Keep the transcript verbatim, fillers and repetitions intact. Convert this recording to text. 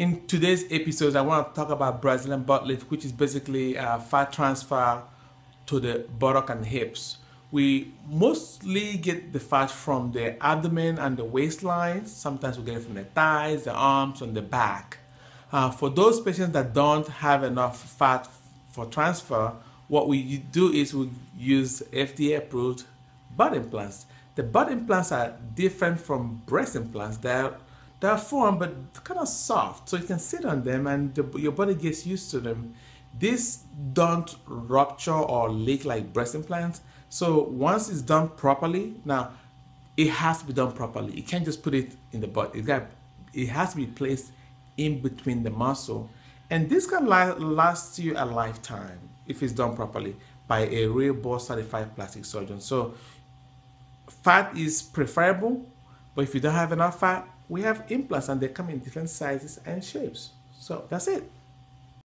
In today's episode, I want to talk about Brazilian butt lift, which is basically uh, fat transfer to the buttock and hips. We mostly get the fat from the abdomen and the waistline. Sometimes we get it from the thighs, the arms, and the back. Uh, for those patients that don't have enough fat for transfer, what we do is we use F D A-approved butt implants. The butt implants are different from breast implants. They're, they're firm but kind of soft, so you can sit on them and the, your body gets used to them. These don't rupture or leak like breast implants. So once it's done properly, now it has to be done properly. You can't just put it in the butt. It got, it has to be placed in between the muscle. And this can last you a lifetime if it's done properly by a real board certified plastic surgeon. So fat is preferable, but if you don't have enough fat, we have implants and they come in different sizes and shapes. So that's it.